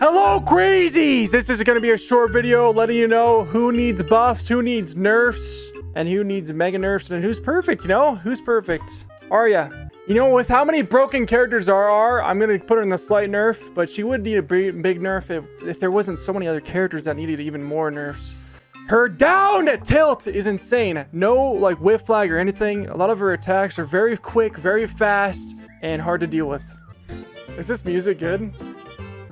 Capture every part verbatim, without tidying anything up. Hello crazies! This is going to be a short video letting you know who needs buffs, who needs nerfs, and who needs mega nerfs, and who's perfect, you know? Who's perfect? Arya. You know, with how many broken characters there are, I'm going to put her in the slight nerf, but she would need a big nerf if, if there wasn't so many other characters that needed even more nerfs. Her down tilt is insane. No, like, whiff flag or anything. A lot of her attacks are very quick, very fast, and hard to deal with. Is this music good?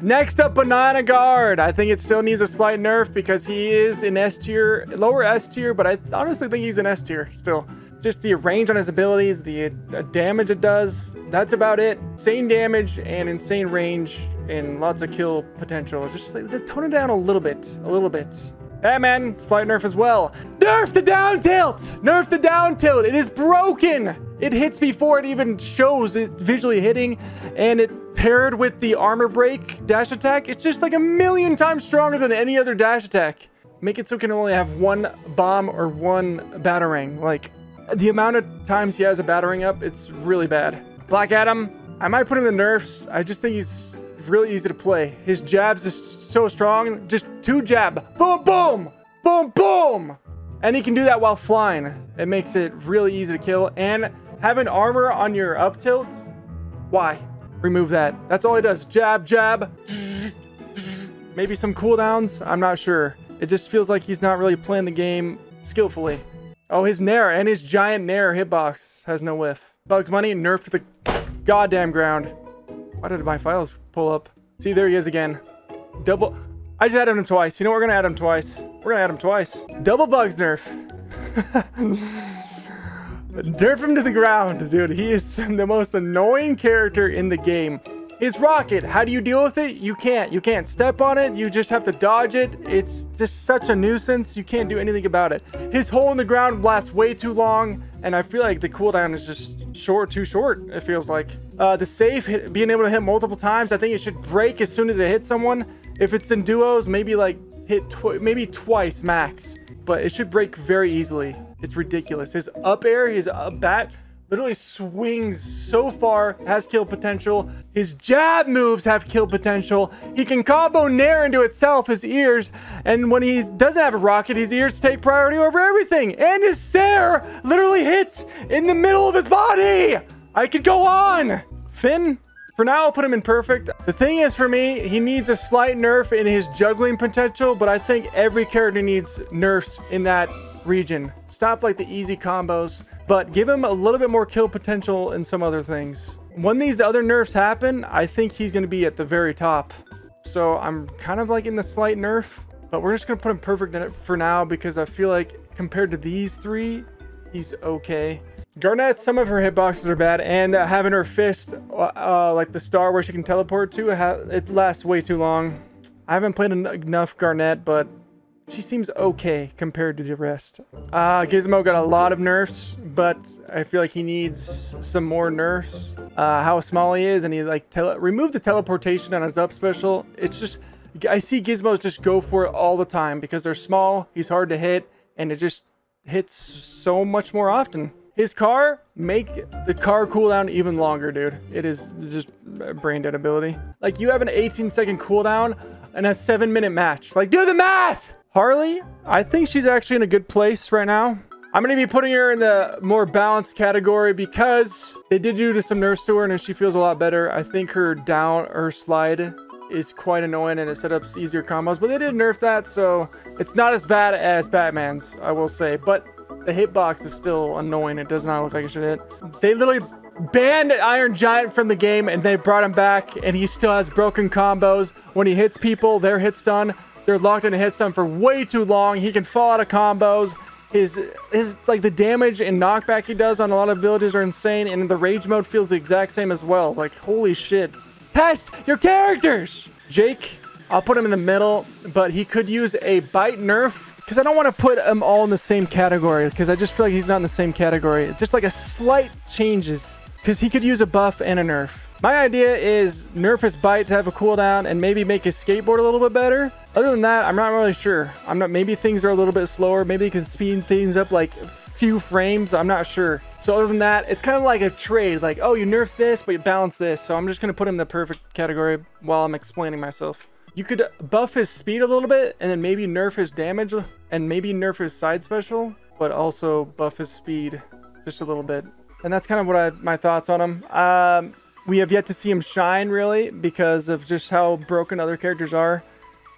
Next up, Banana Guard. I think it still needs a slight nerf because he is in S tier, lower S tier, but I honestly think he's in S tier still. Just the range on his abilities, the uh, damage it does, that's about it. Insane damage and insane range and lots of kill potential. Just like, tone it down a little bit, a little bit. Hey man, slight nerf as well. Nerf the down tilt! Nerf the down tilt! It is broken! It hits before it even shows it visually hitting, and it paired with the armor break dash attack. It's just like a million times stronger than any other dash attack. Make it so it can only have one bomb or one batarang. Like, the amount of times he has a batarang up, it's really bad. Black Adam, I might put him in the nerfs. I just think he's really easy to play. His jabs are so strong. Just two jab. Boom, boom, boom, boom. And he can do that while flying. It makes it really easy to kill. And having armor on your up tilt, why? Remove that. That's all it does. Jab, jab. Maybe some cooldowns. I'm not sure. It just feels like he's not really playing the game skillfully. Oh, his Nair and his giant Nair hitbox has no whiff. Bugs Bunny nerfed the goddamn ground. Why did my files pull up? See, there he is again. Double. I just added him twice. You know, we're going to add him twice. We're going to add him twice. Double Bugs nerf. Nerf him to the ground, dude. He is the most annoying character in the game. His rocket, how do you deal with it? You can't. You can't step on it. You just have to dodge it. It's just such a nuisance. You can't do anything about it. His hole in the ground lasts way too long, and I feel like the cooldown is just short, too short, it feels like. Uh, the safe, hit, being able to hit multiple times, I think it should break as soon as it hits someone. If it's in duos, maybe like hit tw maybe twice max, but it should break very easily. It's ridiculous. His up air, his up bat literally swings so far, has kill potential. His jab moves have kill potential. He can combo Nair into itself, his ears. And when he doesn't have a rocket, his ears take priority over everything. And his Sair literally hits in the middle of his body. I could go on. Finn, for now, I'll put him in perfect. The thing is, for me, he needs a slight nerf in his juggling potential, but I think every character needs nerfs in that region. Stop like the easy combos, but give him a little bit more kill potential and some other things. When these other nerfs happen, I think he's going to be at the very top. So I'm kind of like in the slight nerf, but we're just going to put him perfect in it for now because I feel like compared to these three, he's okay. Garnet, some of her hitboxes are bad, and uh, having her fist, uh, like the star where she can teleport to, it lasts way too long. I haven't played en enough Garnet, but she seems okay compared to the rest. Uh, Gizmo got a lot of nerfs, but I feel like he needs some more nerfs. Uh, how small he is, and he like tele remove the teleportation on his up special. It's just, I see Gizmos just go for it all the time because they're small, he's hard to hit, and it just hits so much more often. His car, make the car cooldown even longer, dude. It is just brain dead ability. Like, you have an eighteen second cooldown and a seven minute match. Like, do the math! Harley, I think she's actually in a good place right now. I'm going to be putting her in the more balanced category because they did do some nerfs to her and she feels a lot better. I think her down, her slide is quite annoying and it set up easier combos, but they did nerf that, so it's not as bad as Batman's, I will say. But the hitbox is still annoying. It does not look like it should hit. They literally banned Iron Giant from the game and they brought him back and he still has broken combos. When he hits people, they're hit stunned. They're locked in a hit stun for way too long. He can fall out of combos. His, his like the damage and knockback he does on a lot of abilities are insane. And the rage mode feels the exact same as well. Like, holy shit. Test your characters! Jake, I'll put him in the middle, but he could use a bite nerf. Because I don't want to put them all in the same category. Because I just feel like he's not in the same category. Just like a slight changes. Because he could use a buff and a nerf. My idea is nerf his bite to have a cooldown and maybe make his skateboard a little bit better. Other than that, I'm not really sure. I'm not, maybe things are a little bit slower. Maybe you can speed things up like a few frames. I'm not sure. So other than that, it's kind of like a trade. Like, oh, you nerf this, but you balance this. So I'm just going to put him in the perfect category while I'm explaining myself. You could buff his speed a little bit and then maybe nerf his damage and maybe nerf his side special, but also buff his speed just a little bit. And that's kind of what I, my thoughts on him. Um, we have yet to see him shine really because of just how broken other characters are,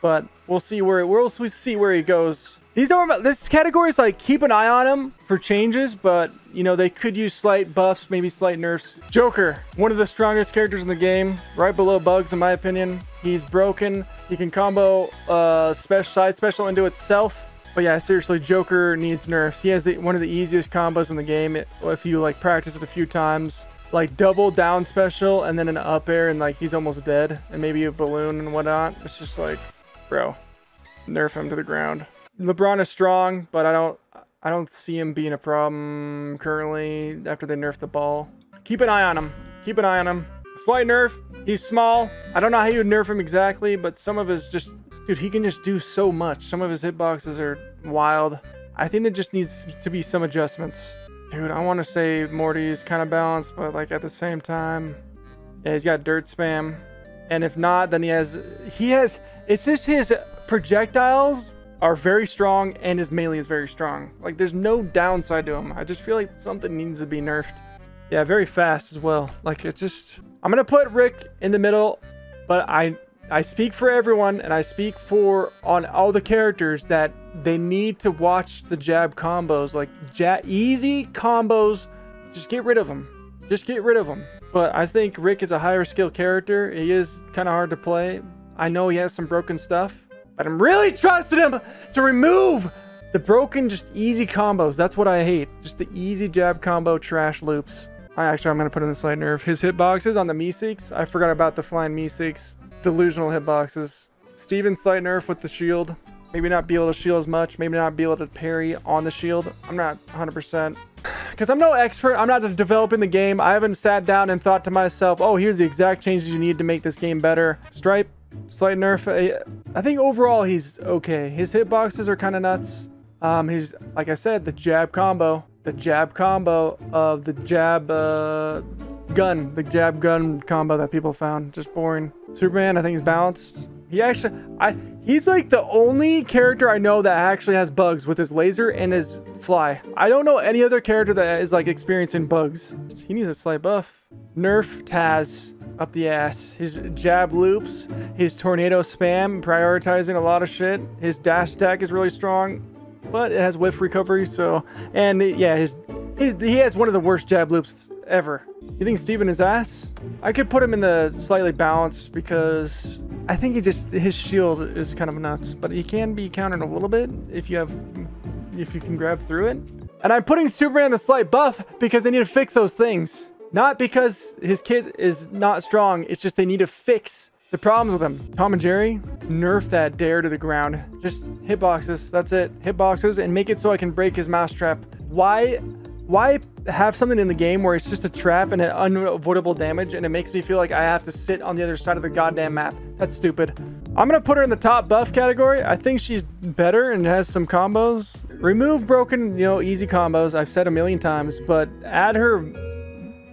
but we'll see where we'll see where he goes. These are this category is like keep an eye on him for changes, but you know they could use slight buffs, maybe slight nerfs. Joker, one of the strongest characters in the game, right below Bugs in my opinion. He's broken. He can combo uh, special side special into itself. But yeah, seriously, Joker needs nerfs. He has the, one of the easiest combos in the game if you like practice it a few times. Like double down special and then an up air and like he's almost dead. And maybe a balloon and whatnot. It's just like, bro, nerf him to the ground. LeBron is strong, but I don't I don't see him being a problem currently after they nerfed the ball. Keep an eye on him. Keep an eye on him. Slight nerf. He's small. I don't know how you would nerf him exactly, but some of his just... Dude, he can just do so much. Some of his hitboxes are wild. I think there just needs to be some adjustments. Dude, I want to say Morty is kind of balanced, but like at the same time, yeah, he's got dirt spam. And if not, then he has, he has, it's just his projectiles are very strong and his melee is very strong. Like there's no downside to him. I just feel like something needs to be nerfed. Yeah, very fast as well. Like it's just, I'm going to put Rick in the middle, but I... I speak for everyone and I speak for on all the characters that they need to watch the jab combos, like ja easy combos. Just get rid of them. Just get rid of them. But I think Rick is a higher skill character. He is kind of hard to play. I know he has some broken stuff, but I'm really trusting him to remove the broken, just easy combos. That's what I hate. Just the easy jab combo trash loops. I actually, I'm going to put in the slight nerf. His hitboxes on the Meeseeks. I forgot about the flying Meeseeks. Delusional hitboxes. Steven slight nerf with the shield. Maybe not be able to shield as much. Maybe not be able to parry on the shield. I'm not one hundred percent. Because I'm no expert. I'm not developing the game. I haven't sat down and thought to myself, oh, here's the exact changes you need to make this game better. Stripe, slight nerf. I think overall he's okay. His hitboxes are kind of nuts. Um, his, like I said, the jab combo. The jab combo of the jab... Uh, gun the jab gun combo that people found just boring. Superman, I think he's balanced. He actually i he's like the only character I know that actually has bugs with his laser and his fly. I don't know any other character that is like experiencing bugs. He needs a slight buff. Nerf Taz up the ass. His jab loops, his tornado spam, prioritizing a lot of shit. His dash attack is really strong, but it has whiff recovery. So and yeah, his he, he has one of the worst jab loops ever. You think Steven is ass? I could put him in the slightly balanced because I think he just his shield is kind of nuts, but he can be countered a little bit if you have if you can grab through it. And I'm putting Superman the slight buff because they need to fix those things, not because his kid is not strong. It's just they need to fix the problems with him. Tom and Jerry, nerf that dare to the ground. Just hitboxes, that's it. Hitboxes and make it so I can break his mousetrap. Why? Why have something in the game where it's just a trap and an unavoidable damage and it makes me feel like I have to sit on the other side of the goddamn map? That's stupid. I'm going to put her in the top buff category. I think she's better and has some combos. Remove broken, you know, easy combos. I've said a million times, but add her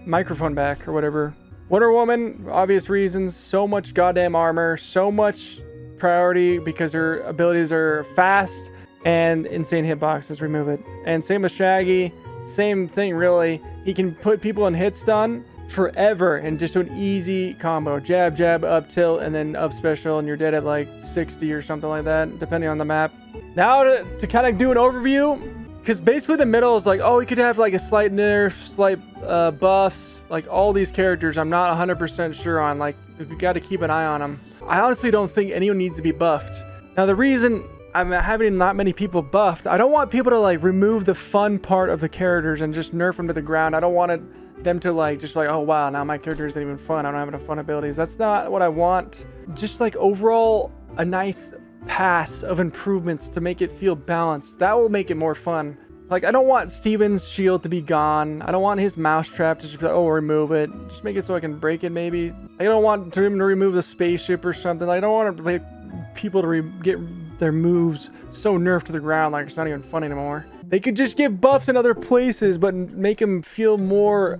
microphone back or whatever. Wonder Woman, obvious reasons. So much goddamn armor. So much priority because her abilities are fast and insane hitboxes. Remove it. And same with Shaggy. Same thing really. He can put people in hit stun forever and just an easy combo. Jab, jab, up tilt, and then up special, and you're dead at like sixty or something like that, depending on the map. Now to, to kind of do an overview, because basically the middle is like, oh, he could have like a slight nerf, slight uh, buffs, like all these characters I'm not one hundred percent sure on. Like, we got to keep an eye on them. I honestly don't think anyone needs to be buffed. Now the reason I'm having not many people buffed, I don't want people to like remove the fun part of the characters and just nerf them to the ground. I don't want it, them to like just like, oh wow, now my character isn't even fun. I don't have enough fun abilities. That's not what I want. Just like overall a nice pass of improvements to make it feel balanced. That will make it more fun. Like I don't want Steven's shield to be gone. I don't want his mousetrap to just be like, oh, remove it. Just make it so I can break it maybe. I don't want him to remove the spaceship or something. Like, I don't want to, like, people to re get their moves so nerfed to the ground like it's not even funny anymore. They could just give buffs in other places but make them feel more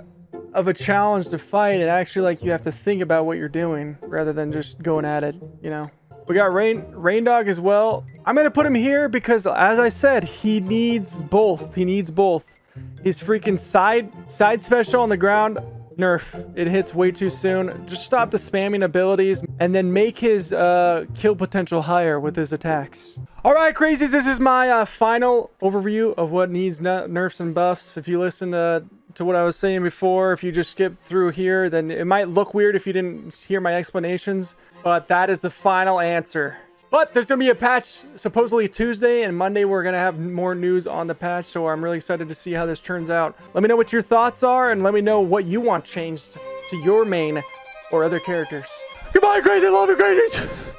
of a challenge to fight and actually like you have to think about what you're doing rather than just going at it, you know. We got Rain Raindog as well. I'm gonna put him here because, as I said, he needs both. He needs both. His freaking side side special on the ground, nerf. It hits way too soon. Just stop the spamming abilities and then make his uh, kill potential higher with his attacks. All right, crazies. This is my uh, final overview of what needs nerfs and buffs. If you listen to to what I was saying before, if you just skip through here, then it might look weird if you didn't hear my explanations, but that is the final answer. But there's gonna be a patch supposedly Tuesday, and Monday we're gonna have more news on the patch, so I'm really excited to see how this turns out. Let me know what your thoughts are, and let me know what you want changed to your main or other characters. Goodbye, crazy. Love you, crazies.